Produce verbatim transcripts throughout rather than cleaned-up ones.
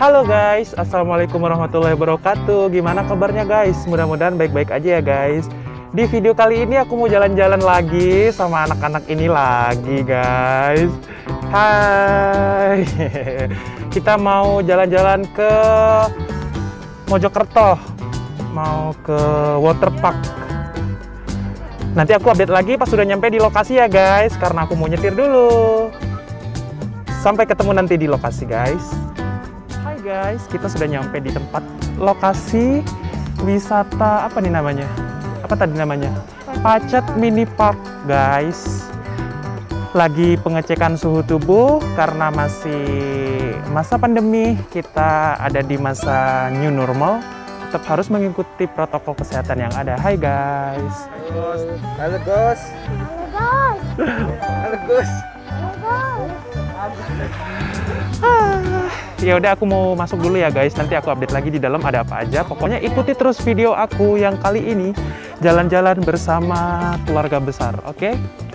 Halo guys, assalamualaikum warahmatullahi wabarakatuh. Gimana kabarnya guys? Mudah-mudahan baik-baik aja ya guys. Di video kali ini aku mau jalan-jalan lagi sama anak-anak ini lagi guys. Hai, kita mau jalan-jalan ke Mojokerto, mau ke waterpark. Nanti aku update lagi pas sudah nyampe di lokasi ya guys, karena aku mau nyetir dulu. Sampai ketemu nanti di lokasi guys. Hai guys, kita sudah nyampe di tempat lokasi wisata, apa nih namanya? Apa tadi namanya? Pacet Mini Park guys. Lagi pengecekan suhu tubuh karena masih masa pandemi, kita ada di masa new normal, tetap harus mengikuti protokol kesehatan yang ada. Hai guys. Halo Gus. Halo Gus. Ya udah, aku mau masuk dulu ya guys. Nanti aku update lagi di dalam ada apa aja. Pokoknya ikuti terus video aku yang kali ini jalan-jalan bersama keluarga besar. Oke? Okay?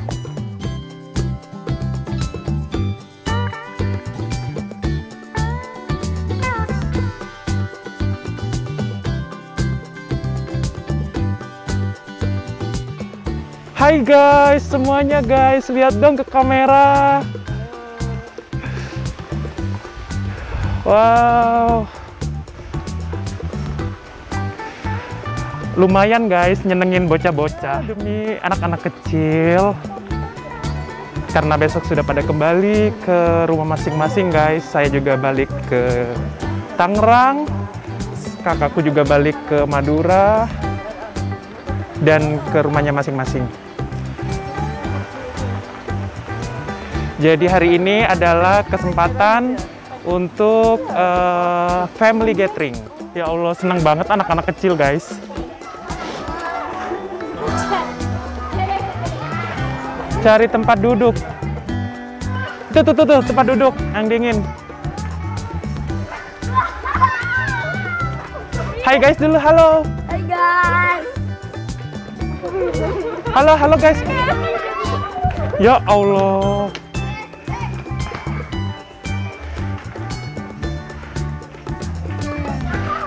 Hai guys, semuanya guys, lihat dong ke kamera. Wow, lumayan guys, nyenengin bocah-bocah demi anak-anak kecil. Karena besok sudah pada kembali ke rumah masing-masing guys. Saya juga balik ke Tangerang, kakakku juga balik ke Madura dan ke rumahnya masing-masing. Jadi hari ini adalah kesempatan untuk uh, family gathering. Ya Allah, senang banget anak-anak kecil guys. Cari tempat duduk. Tuh, tuh, tuh, tuh tempat duduk yang dingin. Hai guys dulu, halo. Hai guys. Halo, halo guys. Ya Allah.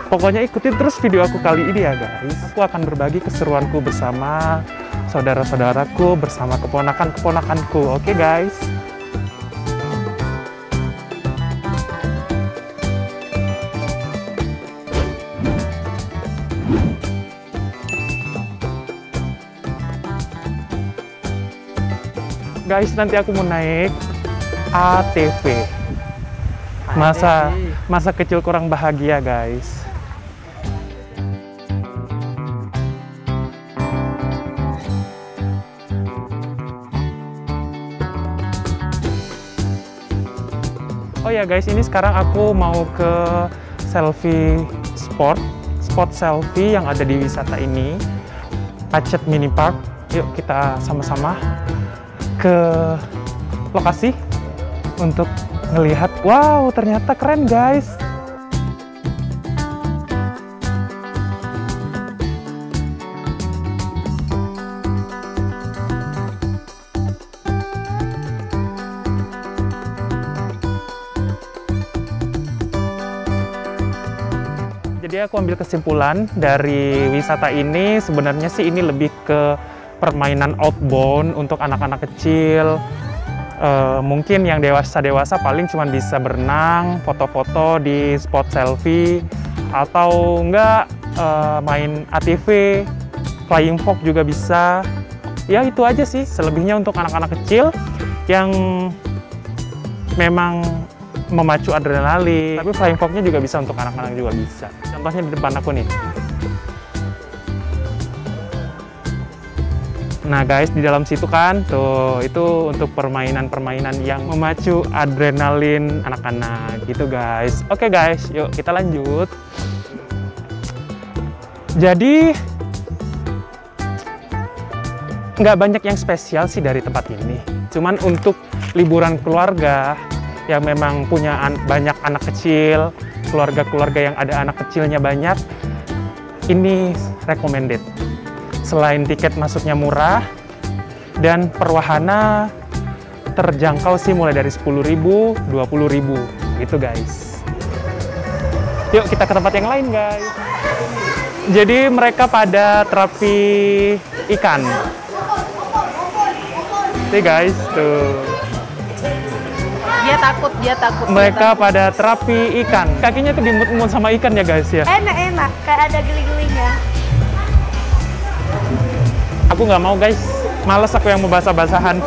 Pokoknya ikutin terus video aku kali ini ya guys. Aku akan berbagi keseruanku bersama saudara-saudaraku, bersama keponakan-keponakanku. Oke guys? Guys, nanti aku mau naik A T V. Masa masa kecil kurang bahagia guys. Oh ya guys, ini sekarang aku mau ke selfie spot, spot selfie yang ada di wisata ini, Pacet Mini Park. Yuk kita sama-sama ke lokasi untuk ngelihat. Wow, ternyata keren guys. Jadi aku ambil kesimpulan dari wisata ini, sebenarnya sih ini lebih ke permainan outbound untuk anak-anak kecil. E, mungkin yang dewasa-dewasa paling cuma bisa berenang, foto-foto di spot selfie, atau enggak e, main A T V, flying fox juga bisa. Ya itu aja sih, selebihnya untuk anak-anak kecil yang memang memacu adrenalin, tapi flying fox-nya juga bisa, untuk anak-anak juga bisa. Contohnya di depan aku nih. Nah guys, di dalam situ kan tuh, itu untuk permainan-permainan yang memacu adrenalin anak-anak gitu guys. Oke guys, yuk kita lanjut. Jadi nggak banyak yang spesial sih dari tempat ini, cuman untuk liburan keluarga yang memang punya an- banyak anak kecil, keluarga-keluarga yang ada anak kecilnya banyak, ini recommended. Selain tiket masuknya murah dan perwahana terjangkau sih, mulai dari sepuluh ribu, dua puluh ribu gitu guys. Yuk kita ke tempat yang lain, guys. Jadi mereka pada terapi ikan. Nih guys, tuh. Dia takut, dia takut. Mereka dia takut. pada terapi ikan. Kakinya tuh dimut-mut sama ikan ya guys ya. Enak-enak, kayak ada geli-gelinya. Aku nggak mau guys, males aku yang mau basah-basahan.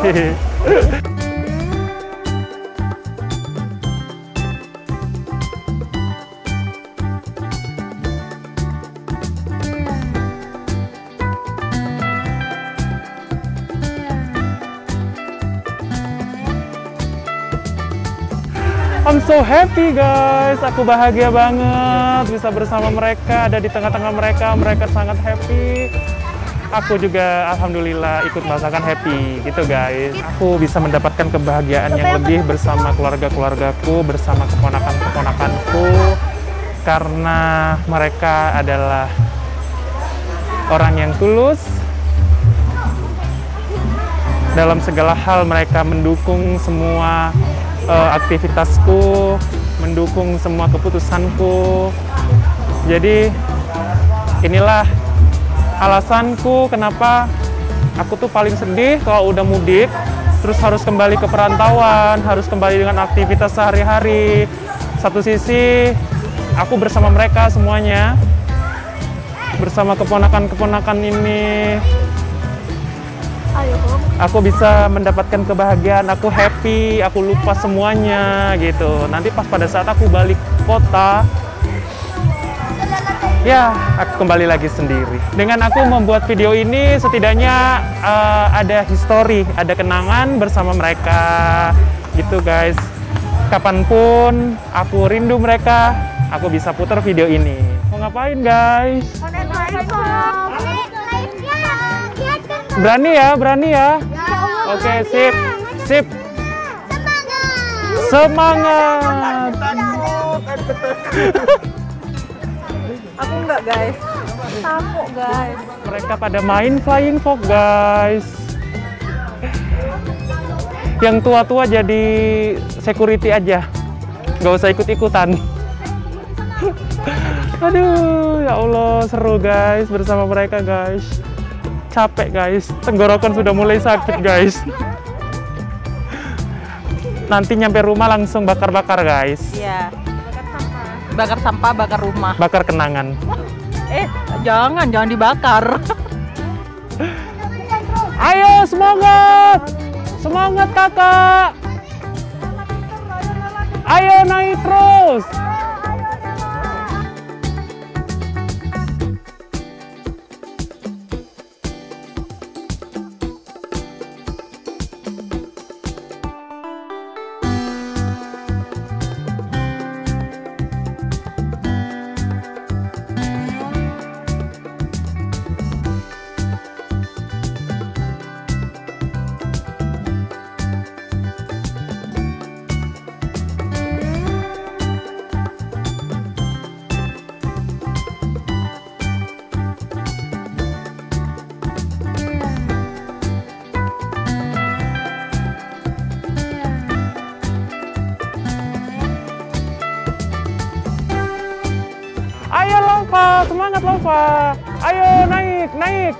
I'm so happy guys, aku bahagia banget bisa bersama mereka, ada di tengah-tengah mereka, mereka sangat happy. Aku juga alhamdulillah ikut merasakan happy gitu guys. Aku bisa mendapatkan kebahagiaan yang lebih bersama keluarga-keluargaku, bersama keponakan-keponakanku, karena mereka adalah orang yang tulus. Dalam segala hal mereka mendukung semua Uh, aktivitasku, mendukung semua keputusanku. Jadi inilah alasanku kenapa aku tuh paling sedih kalau udah mudik terus harus kembali ke perantauan, harus kembali dengan aktivitas sehari-hari. Satu sisi aku bersama mereka semuanya, bersama keponakan-keponakan ini. Aku bisa mendapatkan kebahagiaan, aku happy, aku lupa semuanya gitu. Nanti pas pada saat aku balik kota, ya aku kembali lagi sendiri. Dengan aku membuat video ini setidaknya uh, ada histori, ada kenangan bersama mereka gitu guys. Kapanpun aku rindu mereka, aku bisa putar video ini. Mau ngapain guys? Berani ya, berani ya. Oke, sip, sip. Semangat. Aku enggak guys, takut guys. Mereka pada main flying fox guys. Yang tua-tua jadi security aja, nggak usah ikut-ikutan. Aduh, ya Allah, seru guys bersama mereka guys. Capek guys, tenggorokan sudah mulai sakit guys. Nanti nyampe rumah langsung bakar-bakar guys. Iya. Bakar sampah, bakar rumah. Bakar kenangan. Eh, jangan, jangan dibakar. Ayo semangat, semangat kakak. Ayo naik terus. Semangat lompat, ayo naik, naik.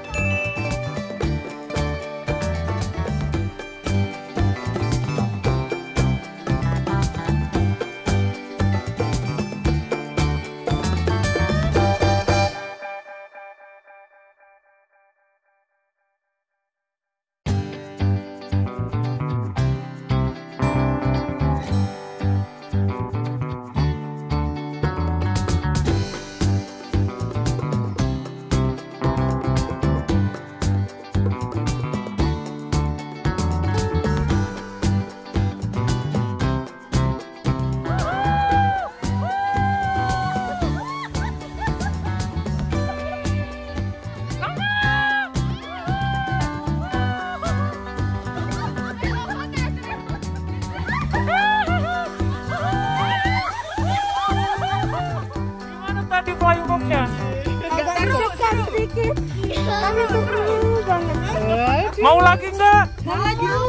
Mau lagi enggak? Mau lagi. Mau,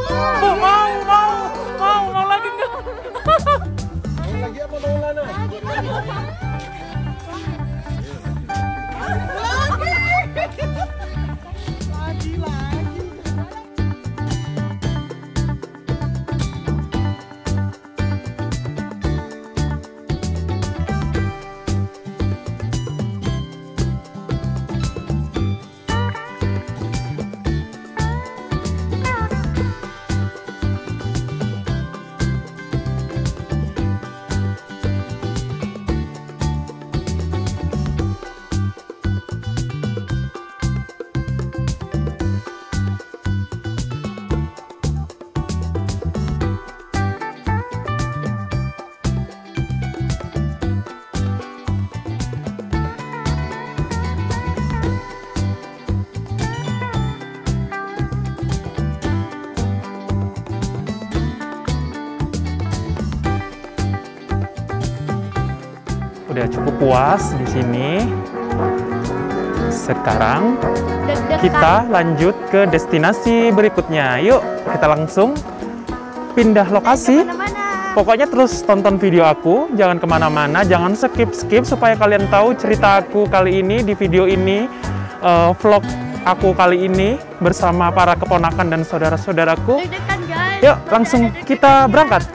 mau, mau, mau, mau lagi enggak? Mau lagi apa mau lana? udah cukup puas di sini. Sekarang kita lanjut ke destinasi berikutnya. Yuk, kita langsung pindah lokasi. Pokoknya terus tonton video aku, jangan kemana-mana, jangan skip-skip, supaya kalian tahu cerita aku kali ini di video ini, uh, vlog aku kali ini bersama para keponakan dan saudara-saudaraku. Yuk, langsung kita berangkat.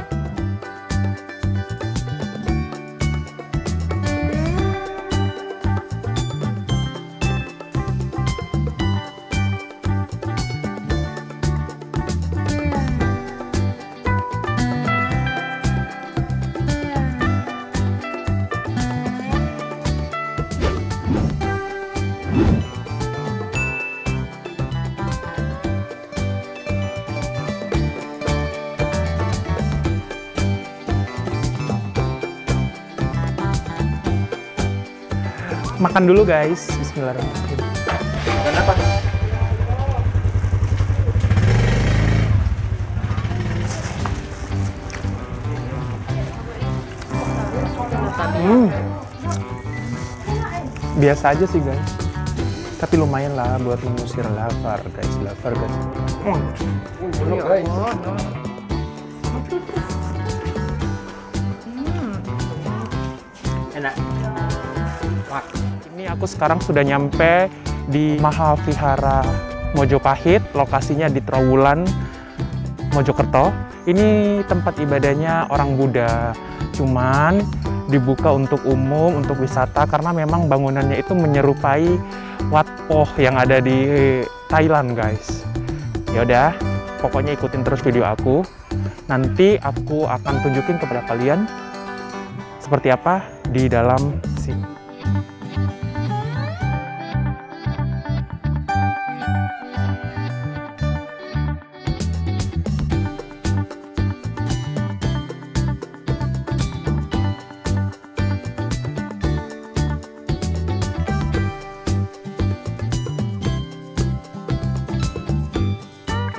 Makan dulu guys, bismillahirrahmanirrahim. Makan apa? Hmm. Biasa aja sih guys, tapi lumayan lah buat mengusir lapar guys, lapar guys. Hmm. Belum guys. Enak. Ini aku sekarang sudah nyampe di Mahavihara Mojopahit, lokasinya di Trowulan, Mojokerto. Ini tempat ibadahnya orang Buddha, cuman dibuka untuk umum, untuk wisata, karena memang bangunannya itu menyerupai Wat Poh yang ada di Thailand guys. Yaudah, pokoknya ikutin terus video aku, nanti aku akan tunjukin kepada kalian seperti apa di dalam sini.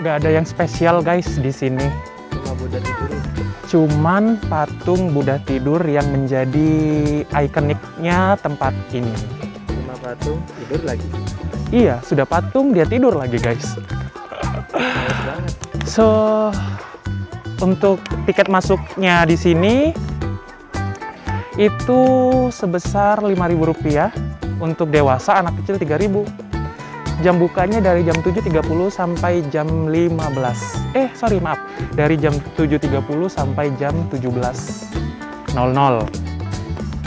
Gak ada yang spesial guys di sini. Cuma Buddha tidur. Cuman patung Buddha tidur yang menjadi ikoniknya tempat ini. Cuma patung tidur lagi. Iya, sudah patung dia tidur lagi guys. So, untuk tiket masuknya di sini itu sebesar lima ribu rupiah, untuk dewasa, anak kecil tiga ribu. Jam bukanya dari jam tujuh tiga puluh sampai jam lima belas. Eh, sorry, maaf. Dari jam tujuh tiga puluh sampai jam tujuh belas nol nol.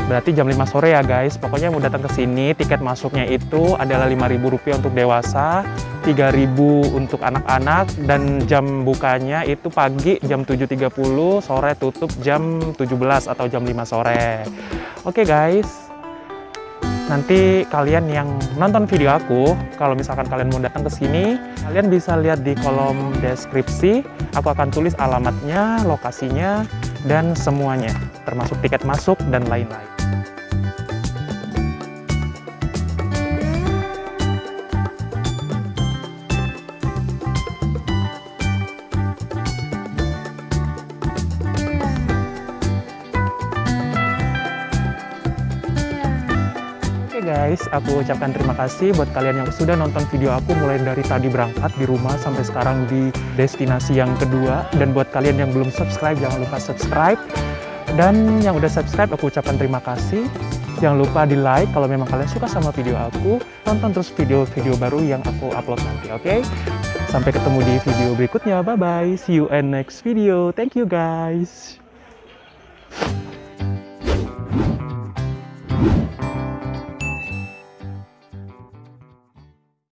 Berarti jam lima sore ya, guys. Pokoknya mau datang ke sini, tiket masuknya itu adalah lima ribu rupiah untuk dewasa, tiga ribu untuk anak-anak, dan jam bukanya itu pagi jam tujuh tiga puluh, sore tutup jam tujuh belas atau jam lima sore. Oke, guys. Nanti kalian yang nonton video aku, kalau misalkan kalian mau datang ke sini, kalian bisa lihat di kolom deskripsi. Aku akan tulis alamatnya, lokasinya, dan semuanya, termasuk tiket masuk dan lain-lain. Guys, aku ucapkan terima kasih buat kalian yang sudah nonton video aku mulai dari tadi berangkat di rumah sampai sekarang di destinasi yang kedua. Dan buat kalian yang belum subscribe, jangan lupa subscribe. Dan yang udah subscribe, aku ucapkan terima kasih. Jangan lupa di like kalau memang kalian suka sama video aku. Tonton terus video-video baru yang aku upload nanti, oke? Okay? Sampai ketemu di video berikutnya. Bye-bye. See you in next video. Thank you guys.